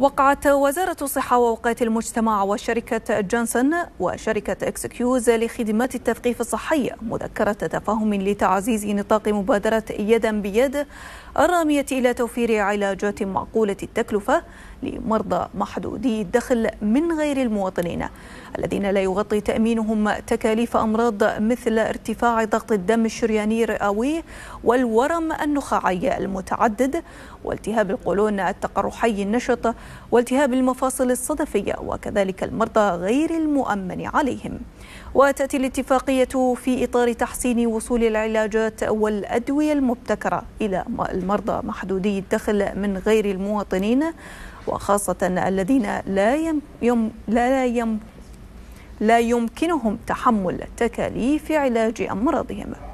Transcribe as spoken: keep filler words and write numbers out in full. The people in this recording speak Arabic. وقعت وزارة الصحة ووقاية المجتمع وشركة جانسون وشركة اكسكيوز لخدمات التثقيف الصحي مذكرة تفاهم لتعزيز نطاق مبادرة يدا بيد الرامية إلى توفير علاجات معقولة التكلفة لمرضى محدودي الدخل من غير المواطنين الذين لا يغطي تأمينهم تكاليف أمراض مثل ارتفاع ضغط الدم الشرياني الرئوي والورم النخاعي المتعدد والتهاب القولون التقرحي النشط والتهاب المفاصل الصدفية وكذلك المرضى غير المؤمن عليهم. وتأتي الاتفاقية في إطار تحسين وصول العلاجات والأدوية المبتكرة إلى المرضى محدودي الدخل من غير المواطنين وخاصة الذين لا يم يم لا يم لا يمكنهم تحمل تكاليف علاج أمراضهم.